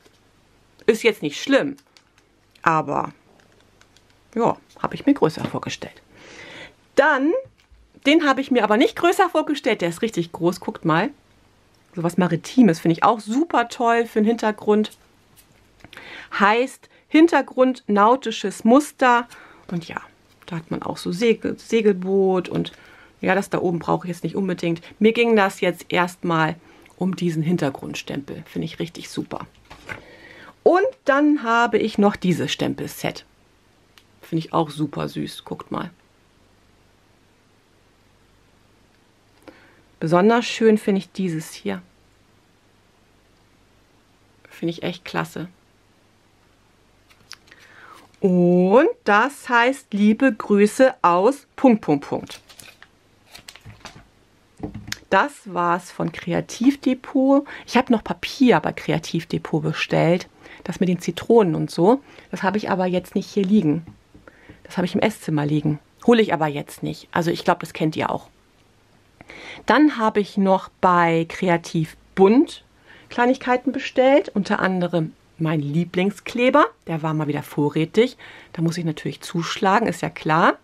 Ist jetzt nicht schlimm, aber ja, habe ich mir größer vorgestellt. Dann, den habe ich mir aber nicht größer vorgestellt, der ist richtig groß, guckt mal. So was Maritimes finde ich auch super toll für den Hintergrund. Heißt Hintergrund nautisches Muster und ja, da hat man auch so Segelboot und ja, das da oben brauche ich jetzt nicht unbedingt. Mir ging das jetzt erstmal um diesen Hintergrundstempel, finde ich richtig super. Und dann habe ich noch dieses Stempelset. Finde ich auch super süß. Guckt mal. Besonders schön finde ich dieses hier. Finde ich echt klasse. Und das heißt liebe Grüße aus... ... Das war's von Kreativdepot. Ich habe noch Papier bei Kreativdepot bestellt. Das mit den Zitronen und so. Das habe ich aber jetzt nicht hier liegen. Das habe ich im Esszimmer liegen. Hole ich aber jetzt nicht. Also ich glaube, das kennt ihr auch. Dann habe ich noch bei Kreativbund Kleinigkeiten bestellt. Unter anderem mein Lieblingskleber. Der war mal wieder vorrätig. Da muss ich natürlich zuschlagen, ist ja klar.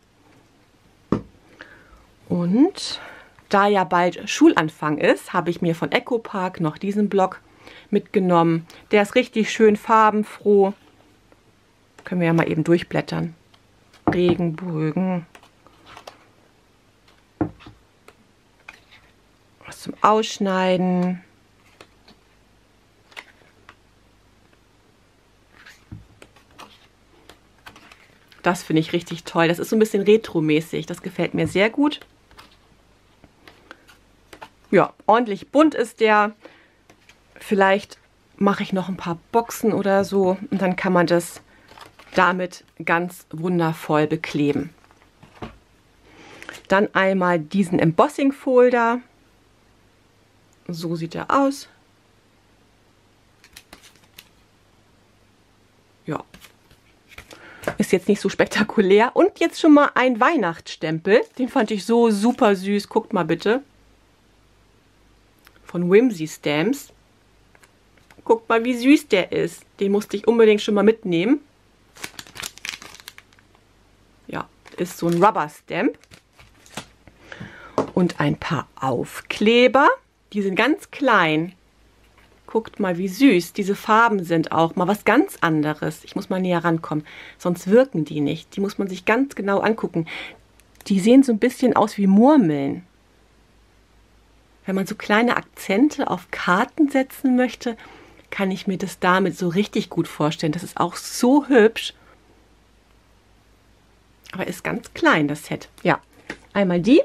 Und da ja bald Schulanfang ist, habe ich mir von Echo Park noch diesen Block mitgenommen. Der ist richtig schön farbenfroh. Können wir ja mal eben durchblättern. Regenbögen. Was zum Ausschneiden. Das finde ich richtig toll. Das ist so ein bisschen retromäßig. Das gefällt mir sehr gut. Ja, ordentlich bunt ist der. Vielleicht mache ich noch ein paar Boxen oder so und dann kann man das damit ganz wundervoll bekleben. Dann einmal diesen Embossing-Folder. So sieht er aus. Ja, ist jetzt nicht so spektakulär. Und jetzt schon mal ein Weihnachtsstempel. Den fand ich so super süß. Guckt mal bitte. von Whimsy Stamps. Guckt mal, wie süß der ist. Den musste ich unbedingt schon mal mitnehmen. Ja, ist so ein Rubber Stamp. Und ein paar Aufkleber. Die sind ganz klein. Guckt mal, wie süß. Diese Farben sind auch mal was ganz anderes. Ich muss mal näher rankommen, sonst wirken die nicht. Die muss man sich ganz genau angucken. Die sehen so ein bisschen aus wie Murmeln. Wenn man so kleine Akzente auf Karten setzen möchte, kann ich mir das damit so richtig gut vorstellen. Das ist auch so hübsch. Aber ist ganz klein, das Set. Ja, einmal die.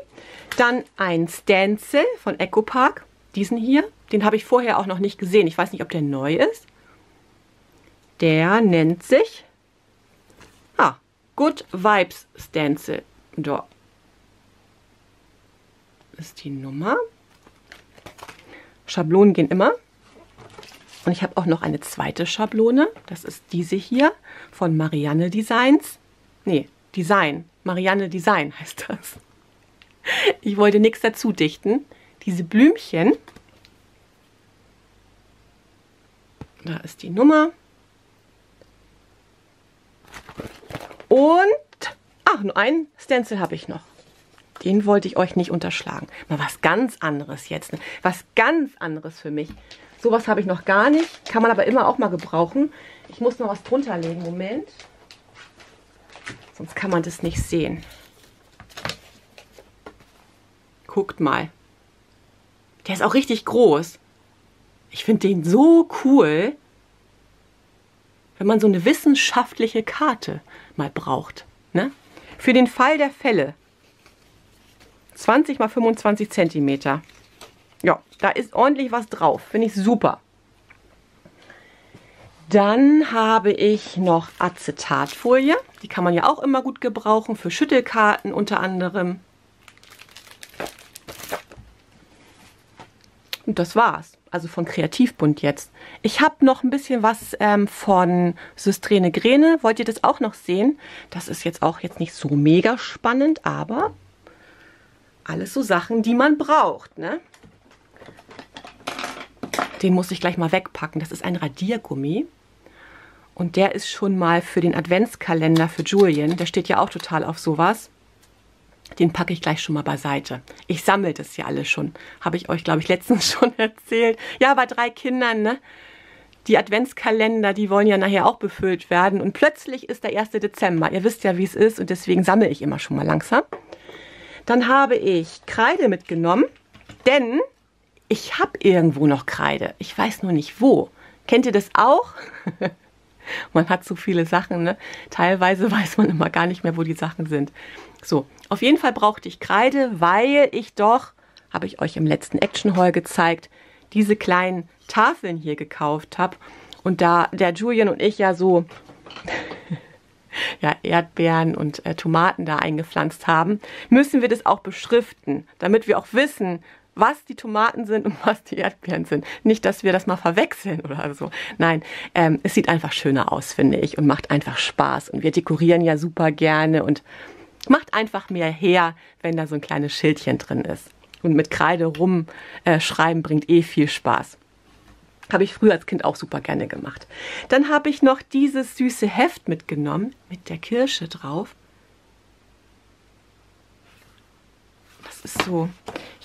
Dann ein Stencil von Echo Park. Diesen hier. Den habe ich vorher auch noch nicht gesehen. Ich weiß nicht, ob der neu ist. Der nennt sich Good Vibes Stencil. Da ist die Nummer. Schablonen gehen immer. Und ich habe auch noch eine zweite Schablone. Das ist diese hier von Marianne Designs. Nee, Design. Marianne Design heißt das. Ich wollte nichts dazu dichten. Diese Blümchen. Da ist die Nummer. Und, nur einen Stencil habe ich noch. Den wollte ich euch nicht unterschlagen. Mal was ganz anderes jetzt. Ne? Was ganz anderes für mich. Sowas habe ich noch gar nicht. Kann man aber immer auch mal gebrauchen. Ich muss noch was drunter legen. Moment. Sonst kann man das nicht sehen. Guckt mal. Der ist auch richtig groß. Ich finde den so cool, wenn man so eine wissenschaftliche Karte mal braucht. Ne? Für den Fall der Fälle. 20 x 25 cm. Ja, da ist ordentlich was drauf. Finde ich super. Dann habe ich noch Acetatfolie. Die kann man ja auch immer gut gebrauchen. Für Schüttelkarten unter anderem. Und das war's. Also von Kreativbund jetzt. Ich habe noch ein bisschen was von Söstrene Grene. Wollt ihr das auch noch sehen? Das ist jetzt auch jetzt nicht so mega spannend, aber alles so Sachen, die man braucht. Ne? Den muss ich gleich mal wegpacken. Das ist ein Radiergummi. Und der ist schon mal für den Adventskalender für Julien. Der steht ja auch total auf sowas. Den packe ich gleich schon mal beiseite. Ich sammle das ja alle schon. Habe ich euch, glaube ich, letztens schon erzählt. Ja, bei 3 Kindern, ne? Die Adventskalender, die wollen ja nachher auch befüllt werden. Und plötzlich ist der 1. Dezember. Ihr wisst ja, wie es ist. Und deswegen sammle ich immer schon mal langsam. Dann habe ich Kreide mitgenommen. Denn ich habe irgendwo noch Kreide. Ich weiß nur nicht, wo. Kennt ihr das auch? Man hat so viele Sachen, ne? Teilweise weiß man immer gar nicht mehr, wo die Sachen sind. So, auf jeden Fall brauchte ich Kreide, weil ich doch, habe ich euch im letzten Action-Haul gezeigt, diese kleinen Tafeln hier gekauft habe. Und da der Julian und ich ja so ja, Erdbeeren und Tomaten da eingepflanzt haben, müssen wir das auch beschriften, damit wir auch wissen, was die Tomaten sind und was die Erdbeeren sind. Nicht, dass wir das mal verwechseln oder so. Nein, es sieht einfach schöner aus, finde ich, und macht einfach Spaß. Und wir dekorieren ja super gerne und macht einfach mehr her, wenn da so ein kleines Schildchen drin ist. Und mit Kreide rumschreiben bringt eh viel Spaß. Habe ich früher als Kind auch super gerne gemacht. Dann habe ich noch dieses süße Heft mitgenommen, mit der Kirsche drauf. Das ist so,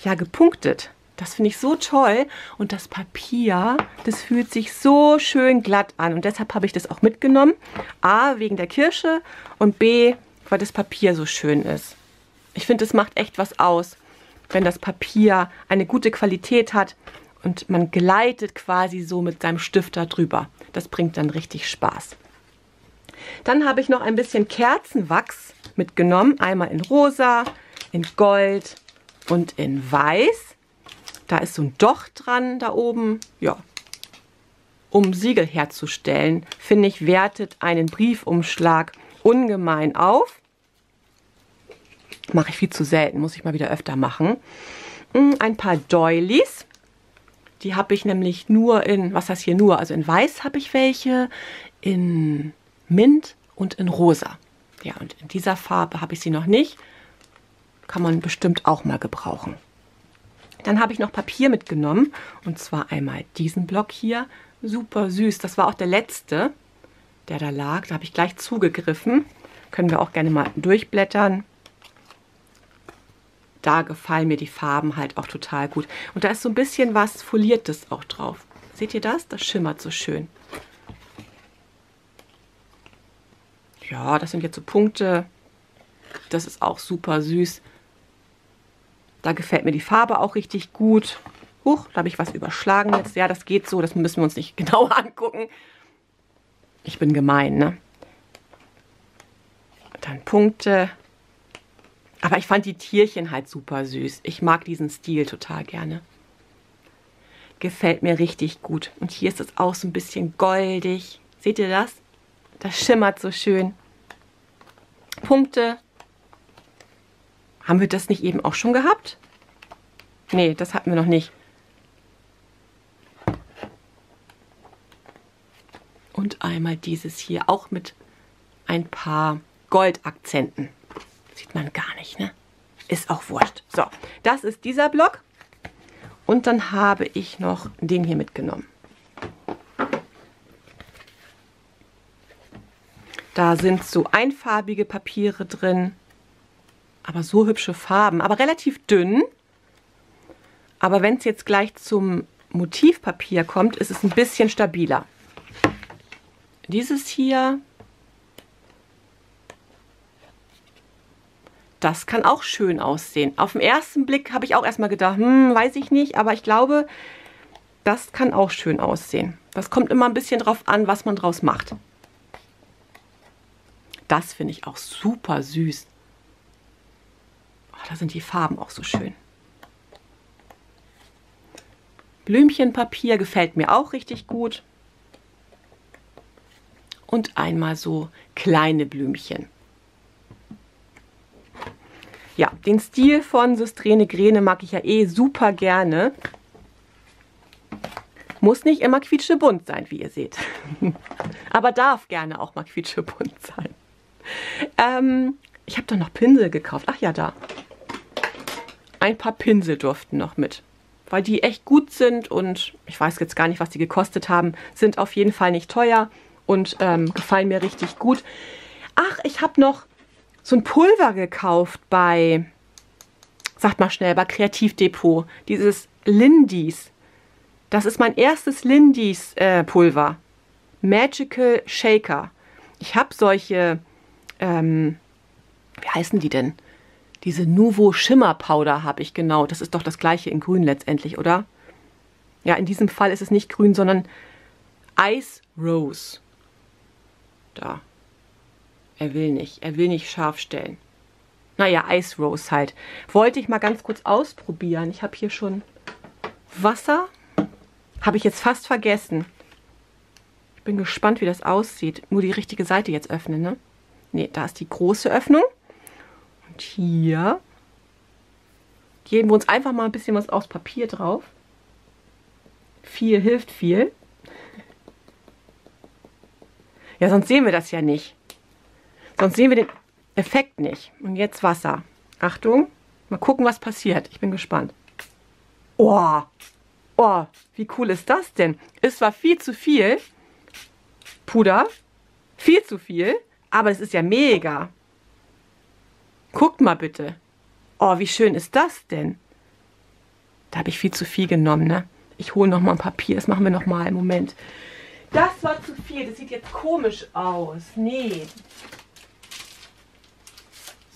ja, gepunktet. Das finde ich so toll. Und das Papier, das fühlt sich so schön glatt an. Und deshalb habe ich das auch mitgenommen. A, wegen der Kirsche und B, weil das Papier so schön ist. Ich finde, es macht echt was aus, wenn das Papier eine gute Qualität hat und man gleitet quasi so mit seinem Stift da drüber. Das bringt dann richtig Spaß. Dann habe ich noch ein bisschen Kerzenwachs mitgenommen. Einmal in rosa, in gold und in weiß. Da ist so ein Docht dran da oben. Ja, um Siegel herzustellen, finde ich, wertet einen Briefumschlag ungemein auf. Mache ich viel zu selten, muss ich mal wieder öfter machen. Ein paar Doilies. Die habe ich nämlich nur in, was heißt hier nur? Also in weiß habe ich welche, in Mint und in rosa. Ja, und in dieser Farbe habe ich sie noch nicht. Kann man bestimmt auch mal gebrauchen. Dann habe ich noch Papier mitgenommen, und zwar einmal diesen Block hier. Super süß, das war auch der letzte, der da lag. Da habe ich gleich zugegriffen. Können wir auch gerne mal durchblättern. Da gefallen mir die Farben halt auch total gut. Und da ist so ein bisschen was Foliertes auch drauf. Seht ihr das? Das schimmert so schön. Ja, das sind jetzt so Punkte. Das ist auch super süß. Da gefällt mir die Farbe auch richtig gut. Huch, da habe ich was überschlagen jetzt. Ja, das geht so, das müssen wir uns nicht genau angucken. Ich bin gemein, ne? Dann Punkte. Aber ich fand die Tierchen halt super süß. Ich mag diesen Stil total gerne. Gefällt mir richtig gut. Und hier ist es auch so ein bisschen goldig. Seht ihr das? Das schimmert so schön. Punkte. Haben wir das nicht eben auch schon gehabt? Nee, das hatten wir noch nicht. Und einmal dieses hier, auch mit ein paar Goldakzenten. Sieht man gar nicht, ne? Ist auch wurscht. So, das ist dieser Block. Und dann habe ich noch den hier mitgenommen. Da sind so einfarbige Papiere drin. Aber so hübsche Farben, aber relativ dünn. Aber wenn es jetzt gleich zum Motivpapier kommt, ist es ein bisschen stabiler. Dieses hier, das kann auch schön aussehen. Auf den ersten Blick habe ich auch erstmal gedacht, weiß ich nicht, aber ich glaube, das kann auch schön aussehen. Das kommt immer ein bisschen drauf an, was man draus macht. Das finde ich auch super süß. Oh, da sind die Farben auch so schön. Blümchenpapier gefällt mir auch richtig gut. Und einmal so kleine Blümchen. Ja, den Stil von Söstrene Grene mag ich ja eh super gerne. Muss nicht immer quietschebunt sein, wie ihr seht. Aber darf gerne auch mal quietschebunt sein. Ich habe doch noch Pinsel gekauft. Ach ja, da. Ein paar Pinsel durften noch mit. Weil die echt gut sind und ich weiß jetzt gar nicht, was die gekostet haben. Sind auf jeden Fall nicht teuer und gefallen mir richtig gut. Ach, ich habe noch so ein Pulver gekauft bei, sagt mal schnell, bei Kreativdepot. Dieses Lindy's. Das ist mein erstes Lindy's Pulver. Magical Shaker. Ich habe solche, wie heißen die denn? Diese Nuvo Schimmerpowder habe ich, genau. Das ist doch das gleiche in grün letztendlich, oder? Ja, in diesem Fall ist es nicht grün, sondern Ice Rose. Da. Er will nicht scharf stellen. Naja, Ice Rose halt. Wollte ich mal ganz kurz ausprobieren. Ich habe hier schon Wasser. Habe ich jetzt fast vergessen. Ich bin gespannt, wie das aussieht. Nur die richtige Seite jetzt öffnen, ne? Ne, da ist die große Öffnung. Und hier geben wir uns einfach mal ein bisschen was aus Papier drauf. Viel hilft viel. Ja, sonst sehen wir das ja nicht. Sonst sehen wir den Effekt nicht. Und jetzt Wasser. Achtung, mal gucken, was passiert. Ich bin gespannt. Oh, oh, wie cool ist das denn? Es war viel zu viel Puder, viel zu viel, aber es ist ja mega. Guckt mal bitte. Oh, wie schön ist das denn? Da habe ich viel zu viel genommen, ne? Ich hole nochmal ein Papier. Das machen wir nochmal. Moment. Das war zu viel. Das sieht jetzt komisch aus. Nee.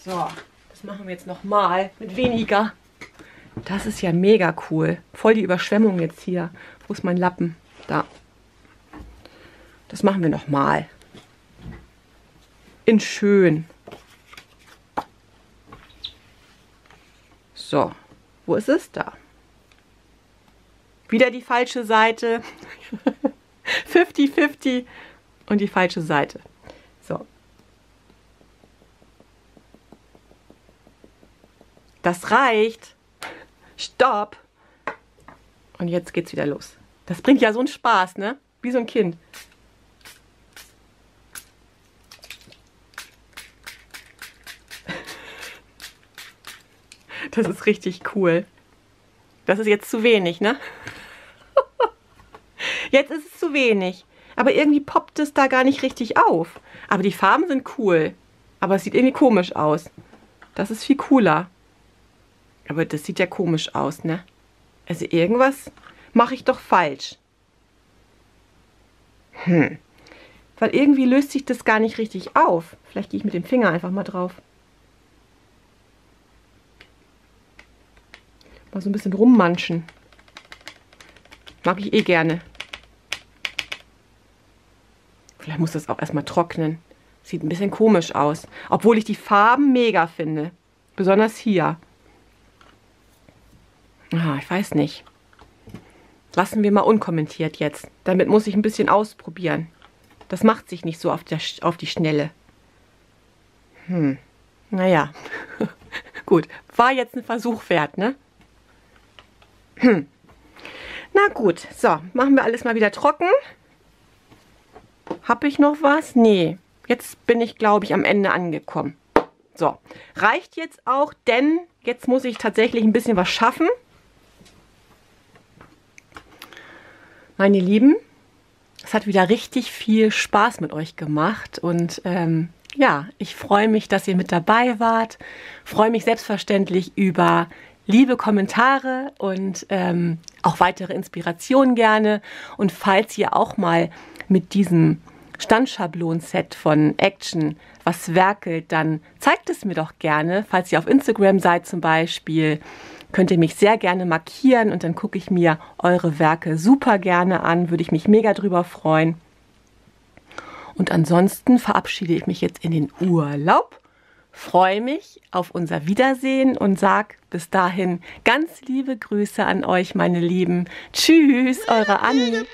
So, das machen wir jetzt nochmal mit weniger. Das ist ja mega cool. Voll die Überschwemmung jetzt hier. Wo ist mein Lappen? Da. Das machen wir nochmal. In schön. So, wo ist es da? Wieder die falsche Seite. 50-50 und die falsche Seite. So. Das reicht. Stopp. Und jetzt geht's wieder los. Das bringt ja so einen Spaß, ne? Wie so ein Kind. Das ist richtig cool. Das ist jetzt zu wenig, ne? Jetzt ist es zu wenig. Aber irgendwie poppt es da gar nicht richtig auf. Aber die Farben sind cool. Aber es sieht irgendwie komisch aus. Das ist viel cooler. Aber das sieht ja komisch aus, ne? Also irgendwas mache ich doch falsch. Weil irgendwie löst sich das gar nicht richtig auf. Vielleicht gehe ich mit dem Finger einfach mal drauf. Mal so ein bisschen rummanschen. Mag ich eh gerne. Vielleicht muss das auch erstmal trocknen. Sieht ein bisschen komisch aus. Obwohl ich die Farben mega finde. Besonders hier. Ah, ich weiß nicht. Lassen wir mal unkommentiert jetzt. Damit muss ich ein bisschen ausprobieren. Das macht sich nicht so auf die Schnelle. Naja. Gut. War jetzt ein Versuch wert, ne? Na gut. So, machen wir alles mal wieder trocken. Habe ich noch was? Nee. Jetzt bin ich, glaube ich, am Ende angekommen. So. Reicht jetzt auch, denn jetzt muss ich tatsächlich ein bisschen was schaffen. Meine Lieben, es hat wieder richtig viel Spaß mit euch gemacht und ja, ich freue mich, dass ihr mit dabei wart. Freue mich selbstverständlich über liebe Kommentare und auch weitere Inspirationen gerne. Und falls ihr auch mal mit diesem Standschablon-Set von Action was werkelt, dann zeigt es mir doch gerne. Falls ihr auf Instagram seid zum Beispiel, könnt ihr mich sehr gerne markieren und dann gucke ich mir eure Werke super gerne an. Würde ich mich mega drüber freuen. Und ansonsten verabschiede ich mich jetzt in den Urlaub. Freue mich auf unser Wiedersehen und sage bis dahin ganz liebe Grüße an euch, meine Lieben. Tschüss, eure Anni.